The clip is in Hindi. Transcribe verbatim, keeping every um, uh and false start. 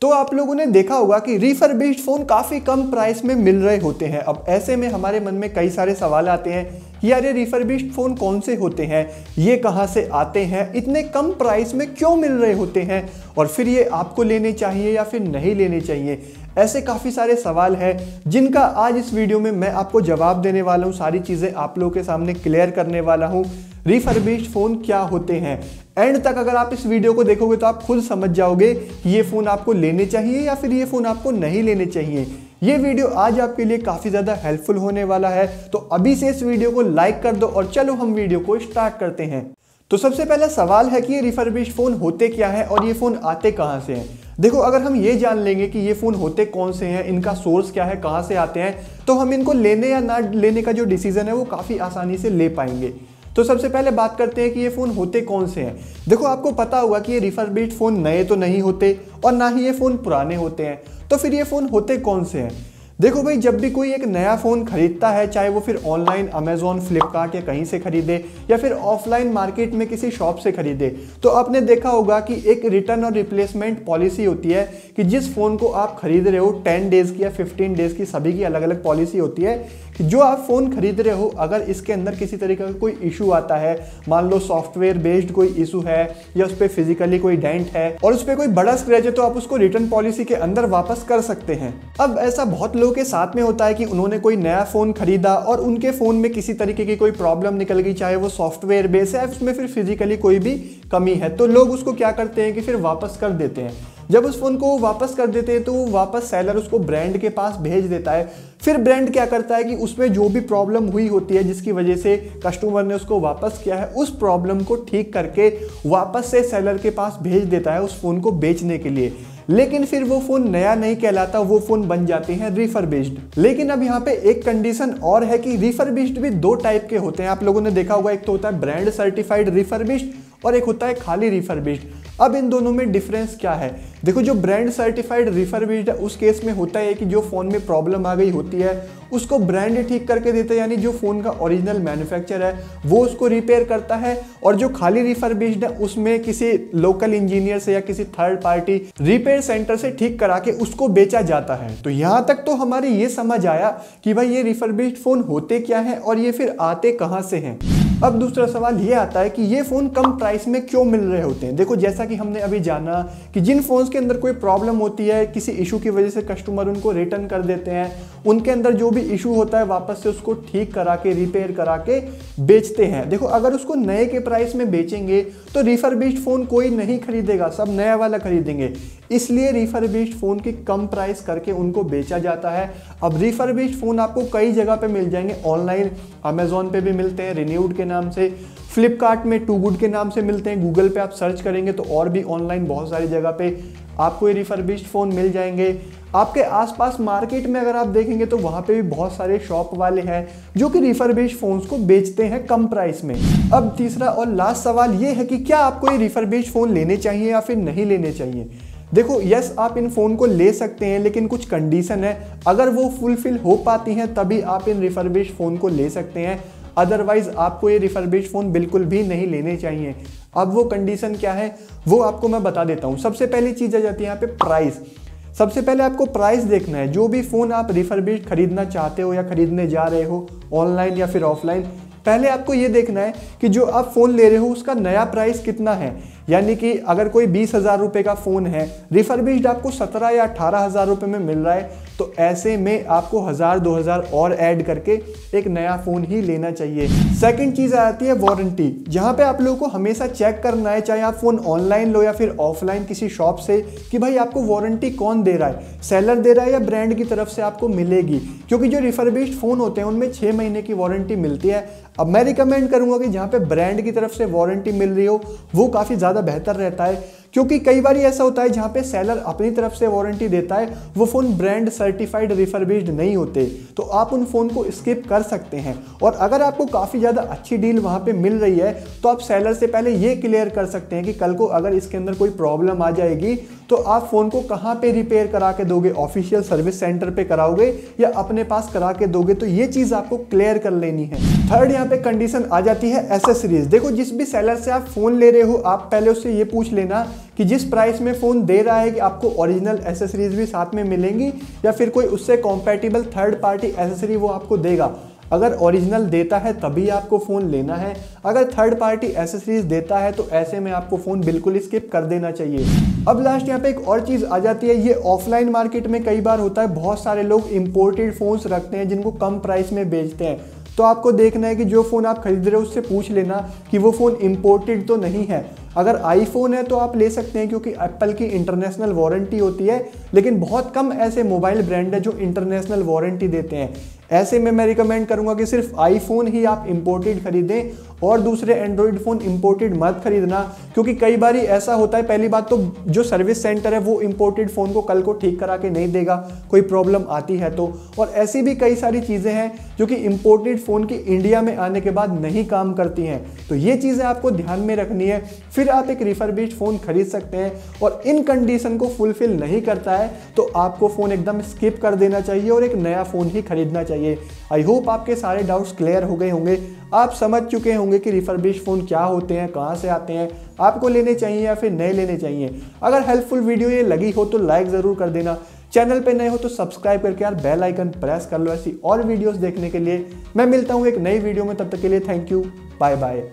तो आप लोगों ने देखा होगा कि रिफर्बिश्ड फ़ोन काफ़ी कम प्राइस में मिल रहे होते हैं। अब ऐसे में हमारे मन में कई सारे सवाल आते हैं कि यार ये रिफर्बिश्ड फ़ोन कौन से होते हैं, ये कहाँ से आते हैं, इतने कम प्राइस में क्यों मिल रहे होते हैं और फिर ये आपको लेने चाहिए या फिर नहीं लेने चाहिए। ऐसे काफ़ी सारे सवाल हैं जिनका आज इस वीडियो में मैं आपको जवाब देने वाला हूँ, सारी चीज़ें आप लोगों के सामने क्लियर करने वाला हूँ। रिफर्बिश्ड फ़ोन क्या होते हैं, एंड तक अगर आप इस वीडियो को देखोगे तो आप खुद समझ जाओगे कि ये फ़ोन आपको लेने चाहिए या फिर ये फ़ोन आपको नहीं लेने चाहिए। ये वीडियो आज आपके लिए काफ़ी ज़्यादा हेल्पफुल होने वाला है, तो अभी से इस वीडियो को लाइक कर दो और चलो हम वीडियो को स्टार्ट करते हैं। तो सबसे पहला सवाल है कि ये रिफर्बिश्ड फ़ोन होते क्या है और ये फ़ोन आते कहाँ से हैं। देखो, अगर हम ये जान लेंगे कि ये फ़ोन होते कौन से हैं, इनका सोर्स क्या है, कहाँ से आते हैं, तो हम इनको लेने या ना लेने का जो डिसीज़न है वो काफ़ी आसानी से ले पाएंगे। तो सबसे पहले बात करते हैं कि ये फ़ोन होते कौन से हैं। देखो, आपको पता होगा कि ये रिफर्बिश्ड फ़ोन नए तो नहीं होते और ना ही ये फ़ोन पुराने होते हैं, तो फिर ये फ़ोन होते कौन से हैं। देखो भाई, जब भी कोई एक नया फ़ोन खरीदता है, चाहे वो फिर ऑनलाइन अमेज़ॉन, फ्लिपकार्ट या कहीं से खरीदे या फिर ऑफलाइन मार्केट में किसी शॉप से खरीदे, तो आपने देखा होगा कि एक रिटर्न और रिप्लेसमेंट पॉलिसी होती है कि जिस फ़ोन को आप खरीद रहे हो टेन डेज़ की या फिफ्टीन डेज़ की, सभी की अलग अलग पॉलिसी होती है कि जो आप फ़ोन खरीद रहे हो अगर इसके अंदर किसी तरीके का कोई इशू आता है, मान लो सॉफ्टवेयर बेस्ड कोई इशू है या उस पर फिजिकली कोई डेंट है और उस पर कोई बड़ा स्क्रैच है, तो आप उसको रिटर्न पॉलिसी के अंदर वापस कर सकते हैं। अब ऐसा बहुत के साथ में होता है कि उन्होंने कोई नया फोन खरीदा और उनके फोन में किसी तरीके की कोई प्रॉब्लम निकल गई, चाहे वो सॉफ्टवेयर बेस है उसमें फिर फिजिकली कोई भी कमी है, तो लोग उसको क्या करते हैं कि फिर वापस कर देते हैं। जब उस फ़ोन को वापस कर देते हैं तो वो वापस सेलर उसको ब्रांड के पास भेज देता है। फिर ब्रांड क्या करता है कि उसमें जो भी प्रॉब्लम हुई होती है जिसकी वजह से कस्टमर ने उसको वापस किया है, उस प्रॉब्लम को ठीक करके वापस से सेलर के पास भेज देता है उस फ़ोन को बेचने के लिए। लेकिन फिर वो फ़ोन नया नहीं कहलाता, वो फ़ोन बन जाते हैं रिफर्बिश्ड। लेकिन अब यहाँ पे एक कंडीशन और है कि रिफर्बिश्ड भी दो टाइप के होते हैं। आप लोगों ने देखा होगा, एक तो होता है ब्रांड सर्टिफाइड रिफर्बिश्ड और एक होता है खाली रिफर्बिश्ड। अब इन दोनों में डिफरेंस क्या है। देखो, जो ब्रांड सर्टिफाइड रिफर्बिश्ड है उस केस में होता है कि जो फ़ोन में प्रॉब्लम आ गई होती है उसको ब्रांड ठीक करके देता है, यानी जो फ़ोन का ओरिजिनल मैन्युफैक्चर है वो उसको रिपेयर करता है। और जो खाली रिफर्बिश्ड है उसमें किसी लोकल इंजीनियर से या किसी थर्ड पार्टी रिपेयर सेंटर से ठीक करा के उसको बेचा जाता है। तो यहाँ तक तो हमारी ये समझ आया कि भाई ये रिफर्बिश्ड फ़ोन होते क्या हैं और ये फिर आते कहाँ से हैं। अब दूसरा सवाल ये आता है कि ये फ़ोन कम प्राइस में क्यों मिल रहे होते हैं। देखो, जैसा कि हमने अभी जाना कि जिन फ़ोन्स के अंदर कोई प्रॉब्लम होती है, किसी इशू की वजह से कस्टमर उनको रिटर्न कर देते हैं, उनके अंदर जो भी इशू होता है वापस से उसको ठीक करा के रिपेयर करा के बेचते हैं। देखो, अगर उसको नए के प्राइस में बेचेंगे तो रिफर्बिश्ड फ़ोन कोई नहीं खरीदेगा, सब नया वाला खरीदेंगे, इसलिए रिफर्बिश्ड फ़ोन की कम प्राइस करके उनको बेचा जाता है। अब रिफर्बिश्ड फ़ोन आपको कई जगह पे मिल जाएंगे, ऑनलाइन अमेज़ॉन पे भी मिलते हैं रिन्यूड के नाम से, फ्लिपकार्ट में टू गुड के नाम से मिलते हैं, गूगल पे आप सर्च करेंगे तो और भी ऑनलाइन बहुत सारी जगह पे आपको ये रिफर्बिश्ड फ़ोन मिल जाएंगे। आपके आसपास मार्केट में अगर आप देखेंगे तो वहाँ पे भी बहुत सारे शॉप वाले हैं जो कि रिफर्बिश्ड फ़ोन्स को बेचते हैं कम प्राइस में। अब तीसरा और लास्ट सवाल ये है कि क्या आपको ये रिफर्बिश्ड फ़ोन लेने चाहिए या फिर नहीं लेने चाहिए। देखो, यस, आप इन फ़ोन को ले सकते हैं, लेकिन कुछ कंडीशन है, अगर वो फुलफ़िल हो पाती हैं तभी आप इन रिफर्बिश्ड फ़ोन को ले सकते हैं, अदरवाइज़ आपको ये रिफर्बिश्ड फ़ोन बिल्कुल भी नहीं लेने चाहिए। अब वो कंडीशन क्या है वो आपको मैं बता देता हूँ। सबसे पहली चीज़ आ जाती है यहाँ पे प्राइस। सबसे पहले आपको प्राइस देखना है। जो भी फ़ोन आप रिफर्बिश्ड खरीदना चाहते हो या खरीदने जा रहे हो ऑनलाइन या फिर ऑफलाइन, पहले आपको ये देखना है कि जो आप फ़ोन ले रहे हो उसका नया प्राइस कितना है। यानी कि अगर कोई बीस हज़ार रुपये का फ़ोन है, रिफर्बिश्ड आपको सत्रह या अठारह हज़ार रुपये में मिल रहा है, तो ऐसे में आपको हज़ार दो हज़ार और ऐड करके एक नया फ़ोन ही लेना चाहिए। सेकंड चीज़ आ जाती है वारंटी, जहाँ पे आप लोगों को हमेशा चेक करना है, चाहे आप फ़ोन ऑनलाइन लो या फिर ऑफलाइन किसी शॉप से, कि भाई आपको वारंटी कौन दे रहा है, सेलर दे रहा है या ब्रांड की तरफ से आपको मिलेगी। क्योंकि जो रिफर्बिश्ड फ़ोन होते हैं उनमें छः महीने की वारंटी मिलती है। अब मैं रिकमेंड करूँगा कि जहाँ पर ब्रांड की तरफ से वारंटी मिल रही हो वो काफ़ी ज़्यादा बेहतर रहता है, क्योंकि कई बार ऐसा होता है जहाँ पे सेलर अपनी तरफ से वारंटी देता है, वो फ़ोन ब्रांड सर्टिफाइड रिफर्बिश्ड नहीं होते, तो आप उन फ़ोन को स्किप कर सकते हैं। और अगर आपको काफ़ी ज़्यादा अच्छी डील वहाँ पे मिल रही है तो आप सेलर से पहले ये क्लियर कर सकते हैं कि कल को अगर इसके अंदर कोई प्रॉब्लम आ जाएगी तो आप फ़ोन को कहाँ पे रिपेयर करा के दोगे, ऑफिशियल सर्विस सेंटर पे कराओगे या अपने पास करा के दोगे, तो ये चीज़ आपको क्लियर कर लेनी है। थर्ड यहाँ पे कंडीशन आ जाती है एसेसरीज। देखो जिस भी सेलर से आप फ़ोन ले रहे हो आप पहले उससे ये पूछ लेना कि जिस प्राइस में फ़ोन दे रहा है कि आपको ओरिजिनल एसेसरीज भी साथ में मिलेंगी या फिर कोई उससे कॉम्पैटिबल थर्ड पार्टी एसेसरी वो आपको देगा। अगर ओरिजिनल देता है तभी आपको फ़ोन लेना है, अगर थर्ड पार्टी एसेसरीज देता है तो ऐसे में आपको फ़ोन बिल्कुल ही स्किप कर देना चाहिए। अब लास्ट यहाँ पे एक और चीज़ आ जाती है, ये ऑफलाइन मार्केट में कई बार होता है, बहुत सारे लोग इम्पोर्टेड फ़ोन्स रखते हैं जिनको कम प्राइस में बेचते हैं। तो आपको देखना है कि जो फ़ोन आप खरीद रहे हो उससे पूछ लेना कि वो फ़ोन इम्पोर्टेड तो नहीं है। अगर आईफोन है तो आप ले सकते हैं क्योंकि एप्पल की इंटरनेशनल वारंटी होती है, लेकिन बहुत कम ऐसे मोबाइल ब्रांड है जो इंटरनेशनल वारंटी देते हैं। ऐसे में मैं रिकमेंड करूंगा कि सिर्फ आईफोन ही आप इम्पोर्टेड खरीदें और दूसरे एंड्रॉयड फ़ोन इम्पोर्टेड मत खरीदना, क्योंकि कई बार ही ऐसा होता है। पहली बात तो जो सर्विस सेंटर है वो इम्पोर्टेड फ़ोन को कल को ठीक करा के नहीं देगा कोई प्रॉब्लम आती है तो, और ऐसी भी कई सारी चीज़ें हैं जो कि इम्पोर्टेड फ़ोन की इंडिया में आने के बाद नहीं काम करती हैं। तो ये चीज़ें आपको ध्यान में रखनी है, फिर आप एक रिफर्बिश्ड फ़ोन खरीद सकते हैं। और इन कंडीशन को फुलफिल नहीं करता है तो आपको फ़ोन एकदम स्किप कर देना चाहिए और एक नया फ़ोन ही खरीदना चाहिए। आई होप आपके सारे डाउट्स क्लियर हो गए होंगे, आप समझ चुके होंगे कि रिफर्बिश्ड फ़ोन क्या होते हैं, कहाँ से आते हैं, आपको लेने चाहिए या फिर नए लेने चाहिए। अगर हेल्पफुल वीडियो ये लगी हो तो लाइक ज़रूर कर देना, चैनल पे नए हो तो सब्सक्राइब करके यार बेल आइकन प्रेस कर लो ऐसी और वीडियोस देखने के लिए। मैं मिलता हूँ एक नई वीडियो में, तब तक के लिए थैंक यू, बाय बाय।